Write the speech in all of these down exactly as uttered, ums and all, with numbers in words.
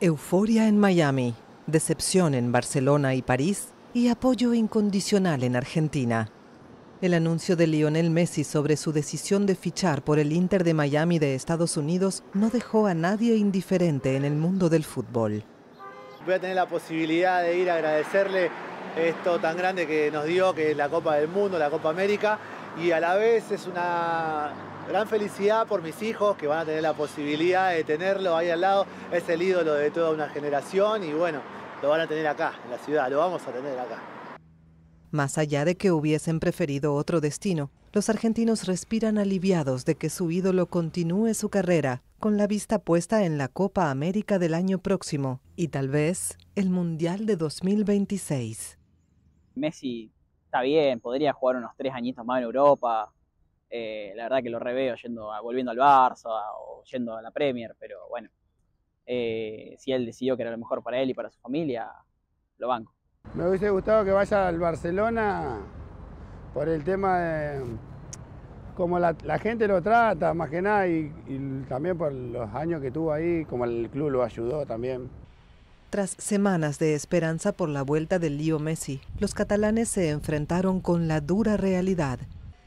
Euforia en Miami, decepción en Barcelona y París y apoyo incondicional en Argentina. El anuncio de Lionel Messi sobre su decisión de fichar por el Inter de Miami de Estados Unidos no dejó a nadie indiferente en el mundo del fútbol. Voy a tener la posibilidad de ir a agradecerle esto tan grande que nos dio, que es la Copa del Mundo, la Copa América, y a la vez es una gran felicidad por mis hijos, que van a tener la posibilidad de tenerlo ahí al lado. Es el ídolo de toda una generación y bueno, lo van a tener acá, en la ciudad, lo vamos a tener acá. Más allá de que hubiesen preferido otro destino, los argentinos respiran aliviados de que su ídolo continúe su carrera, con la vista puesta en la Copa América del año próximo y tal vez el Mundial de dos mil veintiséis. Messi está bien, podría jugar unos tres añitos más en Europa. Eh, la verdad que lo reveo yendo a, volviendo al Barça o yendo a la Premier, pero bueno, eh, si él decidió que era lo mejor para él y para su familia, lo banco. Me hubiese gustado que vaya al Barcelona por el tema de cómo la, la gente lo trata, más que nada, y, y también por los años que tuvo ahí, como el club lo ayudó también. Tras semanas de esperanza por la vuelta del Leo Messi, los catalanes se enfrentaron con la dura realidad.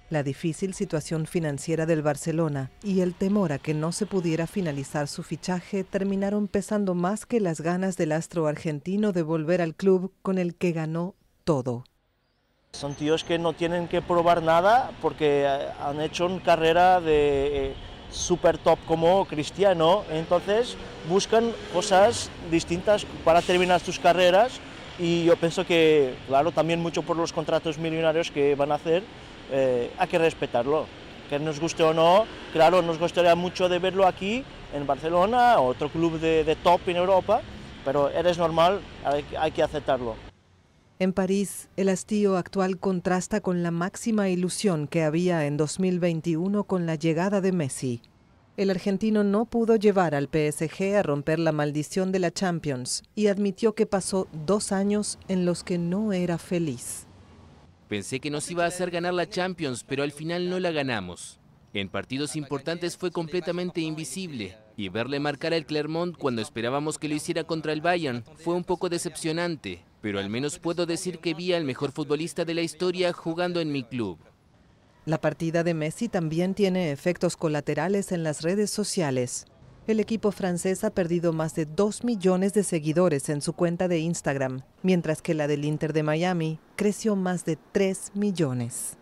La difícil situación financiera del Barcelona y el temor a que no se pudiera finalizar su fichaje terminaron pesando más que las ganas del astro argentino de volver al club con el que ganó todo. Son tíos que no tienen que probar nada porque han hecho una carrera de super top como Cristiano, entonces buscan cosas distintas para terminar sus carreras y yo pienso que, claro, también mucho por los contratos millonarios que van a hacer. Eh, hay que respetarlo, que nos guste o no, claro, nos gustaría mucho de verlo aquí en Barcelona, otro club de, de top en Europa, pero es normal, hay, hay que aceptarlo. En París, el hastío actual contrasta con la máxima ilusión que había en dos mil veintiuno con la llegada de Messi. El argentino no pudo llevar al P S G a romper la maldición de la Champions y admitió que pasó dos años en los que no era feliz. Pensé que nos iba a hacer ganar la Champions, pero al final no la ganamos. En partidos importantes fue completamente invisible, y verle marcar al Clermont cuando esperábamos que lo hiciera contra el Bayern fue un poco decepcionante, pero al menos puedo decir que vi al mejor futbolista de la historia jugando en mi club. La partida de Messi también tiene efectos colaterales en las redes sociales. El equipo francés ha perdido más de dos millones de seguidores en su cuenta de Instagram, mientras que la del Inter de Miami creció más de tres millones.